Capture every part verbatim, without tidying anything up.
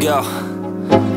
Let's go,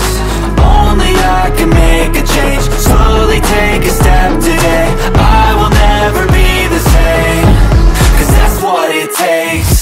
Only I can make a change. Slowly take a step today. I will never be the same. Cause that's what it takes.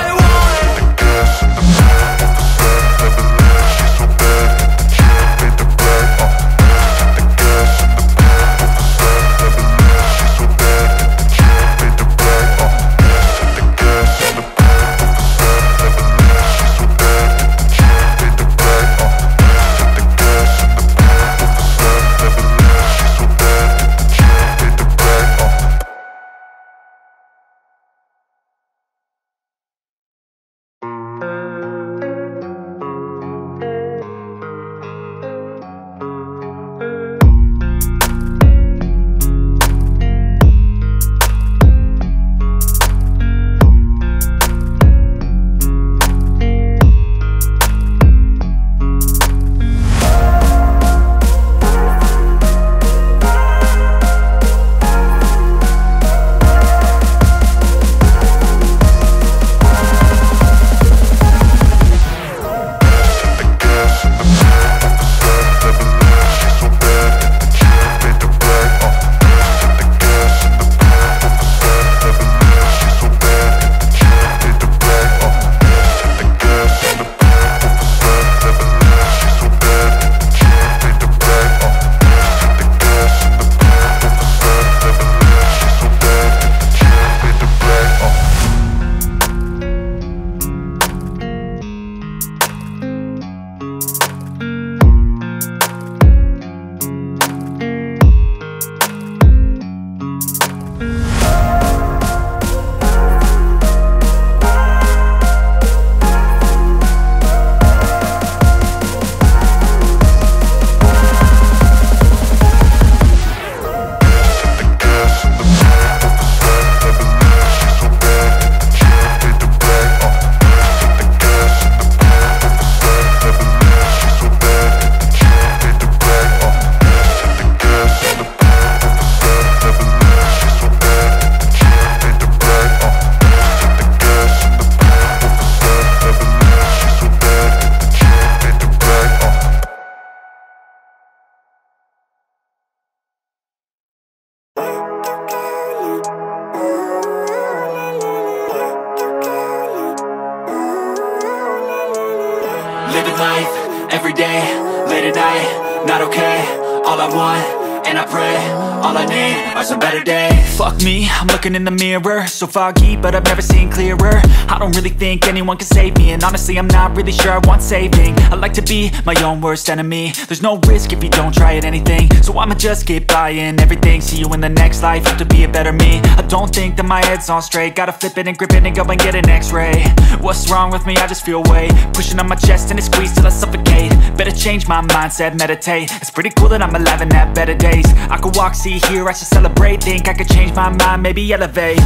Living life, everyday, late at night, not okay. All I want, and I pray, all I need are some better days. Fuck me, I'm looking in the mirror. So foggy, but I've never seen clearer. I don't really think anyone can save me, and honestly, I'm not really sure I want saving. I like to be my own worst enemy. There's no risk if you don't try at anything, so I'ma just get buying everything. See you in the next life, have to be a better me. I don't think that my head's on straight. Gotta flip it and grip it and go and get an x-ray. What's wrong with me? I just feel weight pushing on my chest and it squeezed till I suffocate. Better change my mindset, meditate. It's pretty cool that I'm alive and have better days. I could walk, see, hear, I should celebrate. Think I could change my mind, maybe elevate.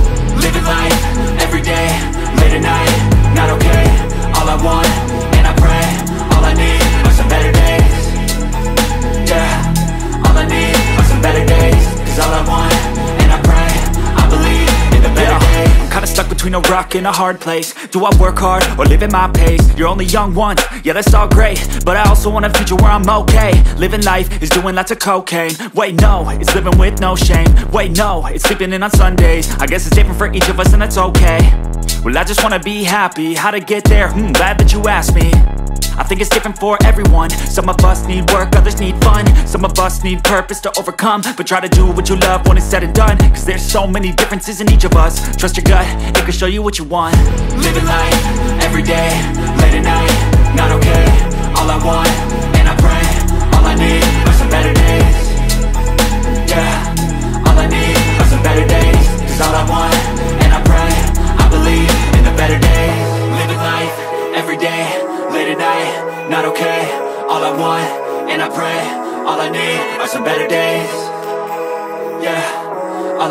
Living life, everyday, late at night, not okay. All I want, and I pray, all I need are some better days. Yeah, all I need are some better days. Cause all I want, and I pray, I believe in the better days. I'm kinda stuck between a rock and a hard place. Do I work hard or live at my pace? You're only young once, yeah that's all great, but I also want a future where I'm okay. Living life is doing lots of cocaine. Wait no, it's living with no shame. Wait no, it's sleeping in on Sundays. I guess it's different for each of us and that's okay. Well I just wanna be happy, how to get there? Hmm, glad that you asked me. I think it's different for everyone. Some of us need work, others need fun. Some of us need purpose to overcome, but try to do what you love when it's said and done. Cause there's so many differences in each of us. Trust your gut, it can show you what you want. Living life, everyday, late at night, not okay. All I want, and I pray, all I need are some better days. Yeah, all I need are some better days. Cause all I want, and I pray, I believe in the better days. Living life, everyday, late at night, not okay. All I want, and I pray, all I need are some better days. Yeah, all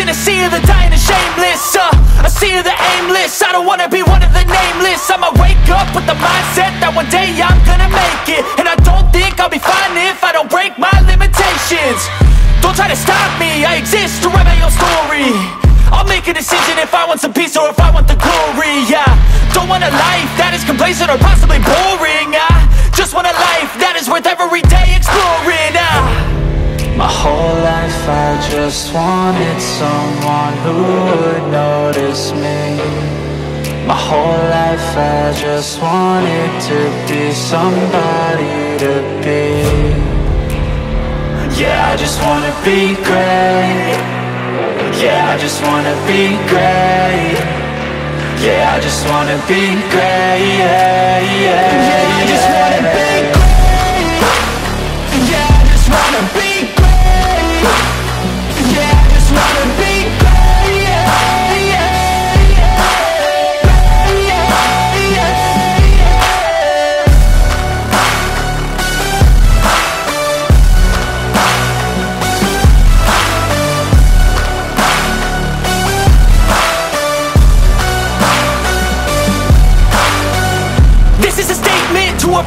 In a sea of the dying and shameless, uh, a sea of the aimless. I don't wanna be one of the nameless. I'ma wake up with the mindset that one day I'm gonna make it. And I don't think I'll be fine if I don't break my limitations. Don't try to stop me, I exist to write my own story. I'll make a decision if I want some peace or if I want the glory, yeah. Don't want a life that is complacent or possibly boring. I just want a life that is worth every day exploring, uh. just wanted someone who would notice me. My whole life I just wanted to be somebody to be. Yeah, I just wanna be great. Yeah, I just wanna be great. Yeah, I just wanna be great. Yeah, yeah, yeah, I just wanna be great. Yeah, I just wanna be great. Yeah, I just wanna be great. Yeah, yeah, yeah, yeah, yeah, yeah. This is a statement to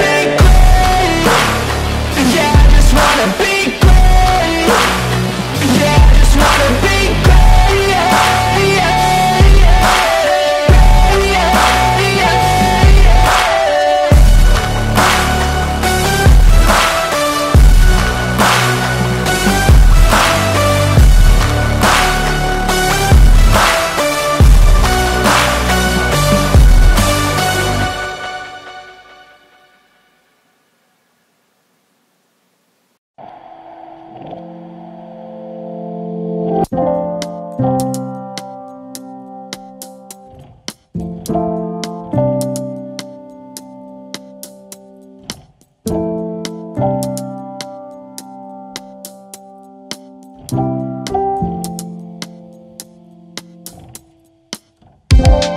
be great. Yeah, I just wanna be great. Yeah, I just wanna be great. Yeah. You